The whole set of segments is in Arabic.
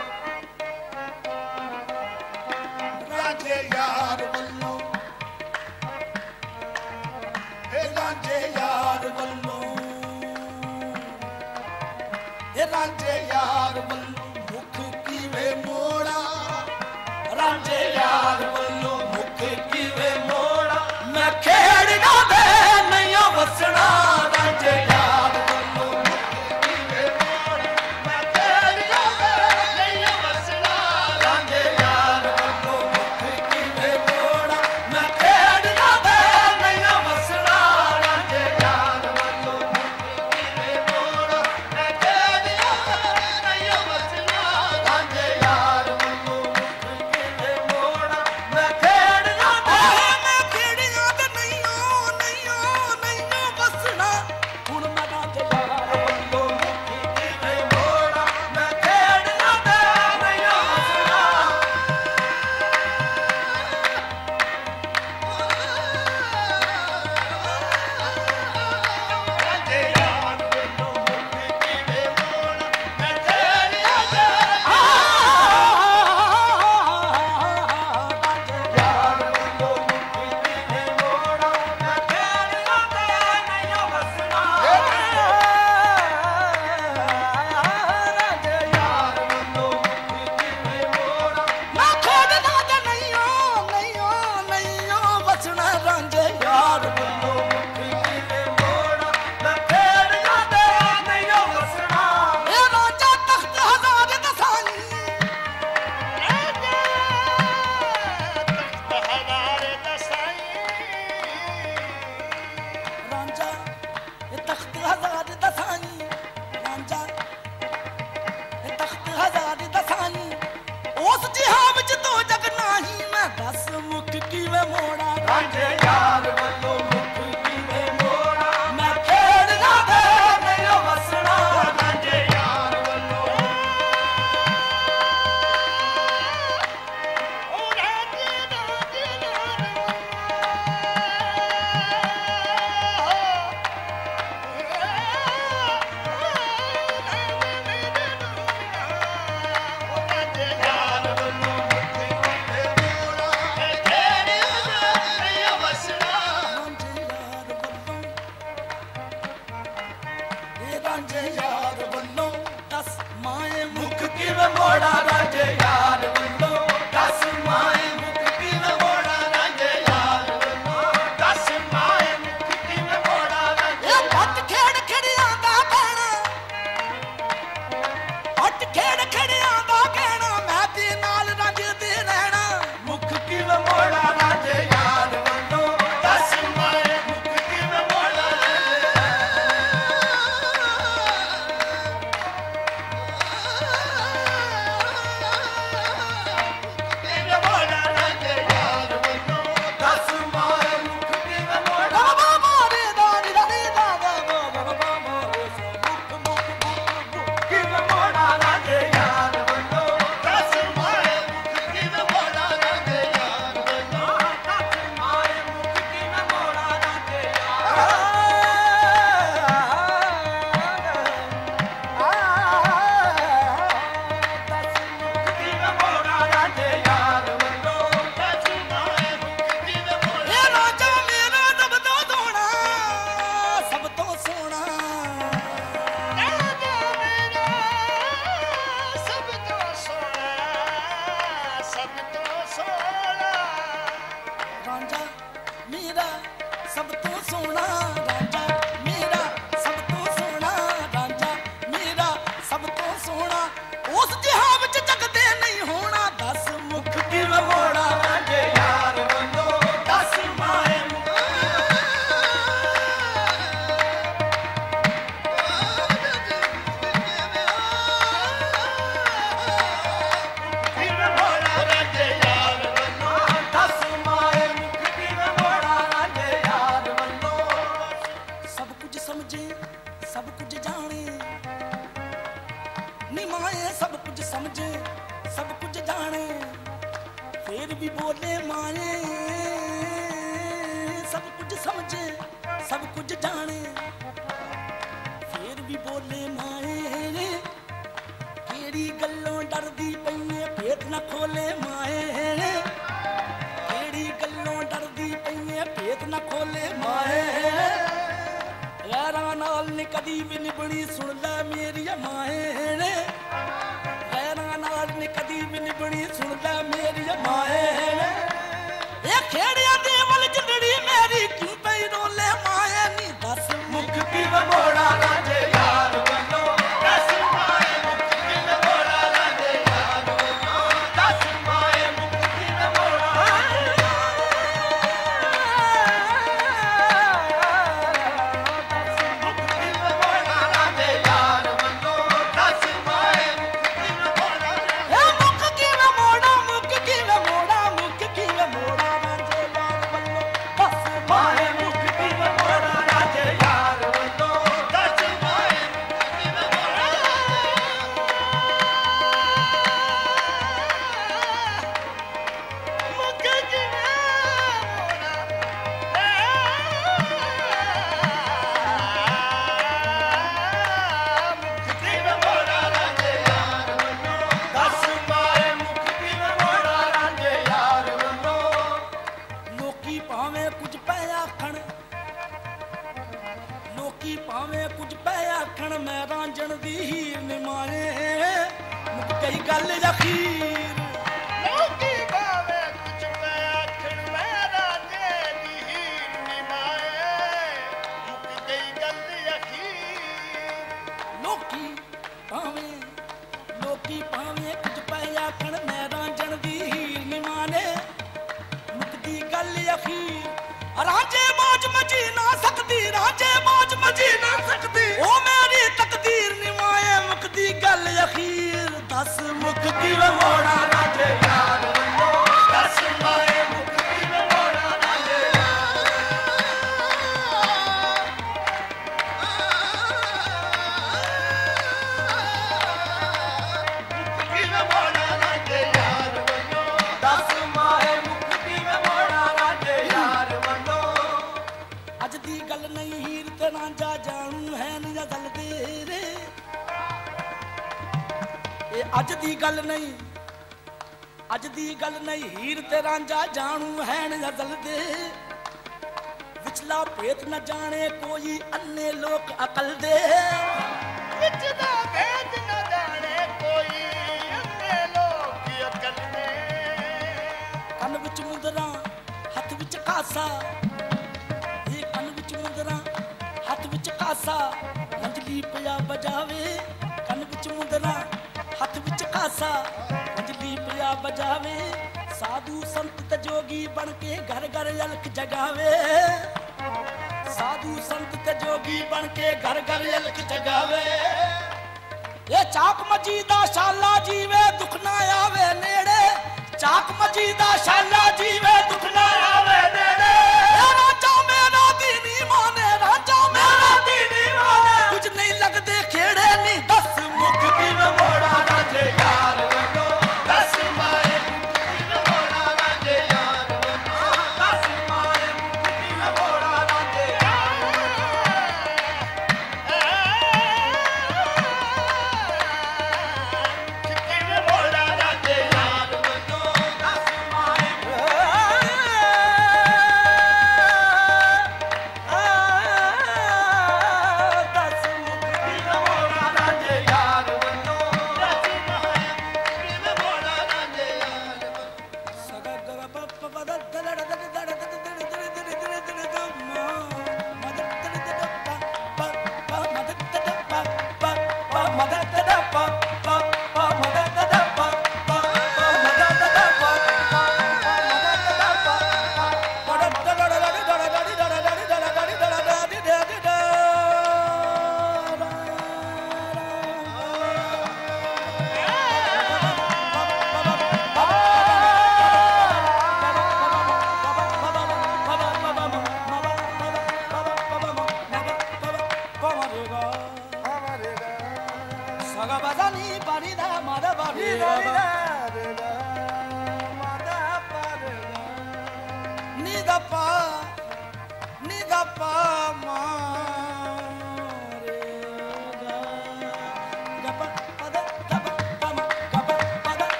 رانجے یار والوں اے رانجے یار والوں اے رانجے یار والوں مکھ کی وے موڑا رانجے یار والوں مکھ کی وے موڑا میں کھیڑنا دے نہیں وسنا رانجے یار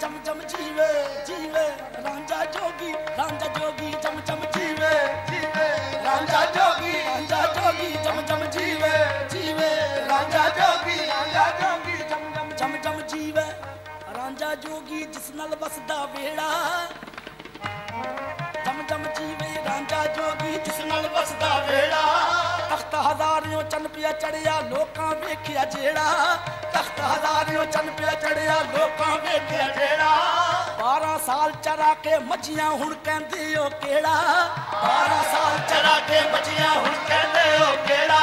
Jam jam jive, jive, Ranja Jogi, Ranja Jogi, jam jam. ਇਸ ਨਾਲ ਵਸਦਾ ਵੇੜਾ ਜਮ ਜਮ ਜੀਵੇ ਰਾਂਝਾ ਜੋਗੀ ਜਿਸ ਨਾਲ ਵਸਦਾ ਵੇੜਾ ਤਖਤ ਹਜ਼ਾਰਿਓ ਚੰਨ ਪਿਆ ਚੜਿਆ ਲੋਕਾਂ ਵੇਖਿਆ ਜਿਹੜਾ ਤਖਤ ਹਜ਼ਾਰਿਓ ਚੰਨ ਪਿਆ ਚੜਿਆ ਲੋਕਾਂ ਵੇਖਿਆ ਜਿਹੜਾ 12 ਸਾਲ ਚਰਾ ਕੇ ਮੱਝੀਆਂ ਹੁਣ ਕਹਿੰਦੇ ਓ ਕਿਹੜਾ 12 ਸਾਲ ਚਰਾ ਕੇ ਮੱਝੀਆਂ ਹੁਣ ਕਹਿੰਦੇ ਓ ਕਿਹੜਾ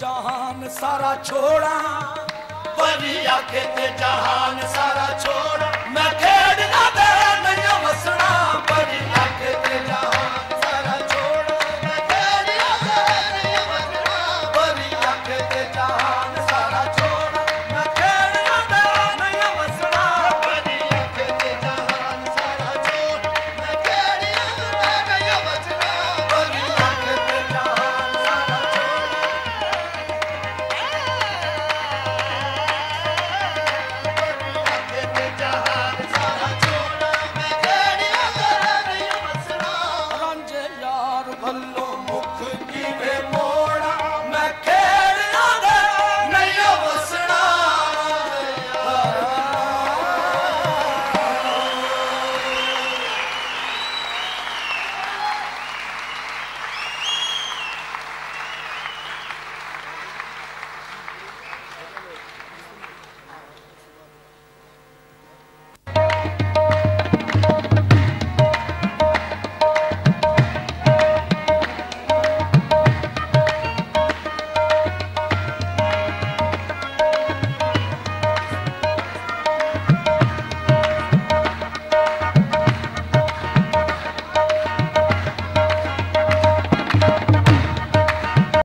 जहान सारा छोड़ा बड़ी आखे ते जहान सारा छोड़ा मैं खेड़ना तेरा नहीं मसना बड़ी